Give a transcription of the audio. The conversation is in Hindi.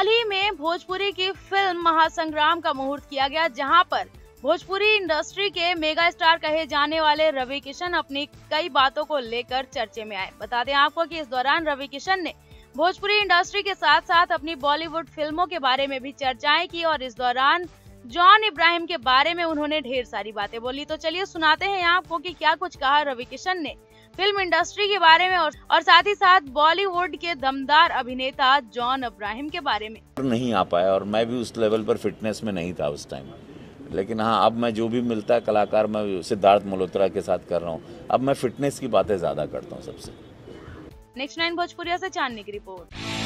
हाल ही में भोजपुरी की फिल्म महासंग्राम का मुहूर्त किया गया, जहां पर भोजपुरी इंडस्ट्री के मेगा स्टार कहे जाने वाले रवि किशन अपनी कई बातों को लेकर चर्चे में आए। बता दें आपको कि इस दौरान रवि किशन ने भोजपुरी इंडस्ट्री के साथ साथ अपनी बॉलीवुड फिल्मों के बारे में भी चर्चाएं की और इस दौरान जॉन अब्राहम के बारे में उन्होंने ढेर सारी बातें बोली। तो चलिए सुनाते हैं आपको कि क्या कुछ कहा रवि किशन ने फिल्म इंडस्ट्री के बारे में और साथ ही साथ बॉलीवुड के दमदार अभिनेता जॉन अब्राहम के बारे में। नहीं आ पाया और मैं भी उस लेवल पर फिटनेस में नहीं था उस टाइम, लेकिन हाँ अब मैं जो भी मिलता है कलाकार मैं सिद्धार्थ मल्होत्रा के साथ कर रहा हूँ, अब मैं फिटनेस की बातें ज्यादा करता हूँ सबसे। नेक्स्ट 9 भोजपुरिया से चांदनी की रिपोर्ट।